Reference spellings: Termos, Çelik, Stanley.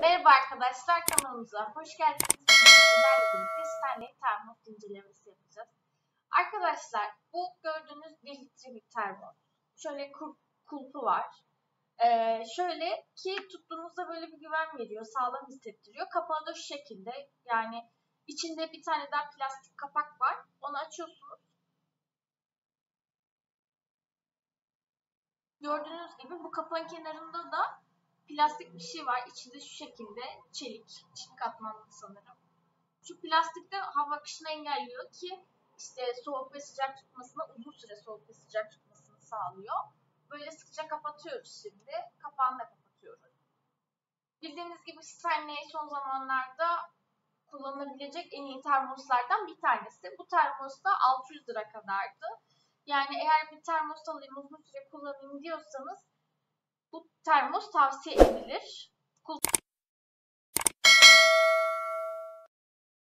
Merhaba arkadaşlar, kanalımıza hoş geldiniz. Sizlerle birlikte Stanley termos incelemesi yapacağız. Arkadaşlar, bu gördüğünüz 1 litrelik termos. Şöyle kulpu var. Şöyle ki tuttuğumuzda böyle bir güven veriyor, sağlam hissettiriyor. Kapağı da şu şekilde, yani içinde bir tane daha plastik kapak var. Onu açıyorsunuz. Gördüğünüz gibi bu kapağın kenarında da plastik bir şey var. İçinde şu şekilde çelik katmanlı sanırım. Şu plastik de hava akışını engelliyor ki işte soğuk ve sıcak tutmasına, uzun süre soğuk ve sıcak tutmasını sağlıyor. Böyle sıkıca kapatıyoruz şimdi. Kapağını da kapatıyoruz. Bildiğiniz gibi Stanley son zamanlarda kullanılabilecek en iyi termoslardan bir tanesi. Bu termos da 600 lira kadardı. Yani eğer bir termos alayım, uzun süre kullanayım diyorsanız bu termos tavsiye edilir.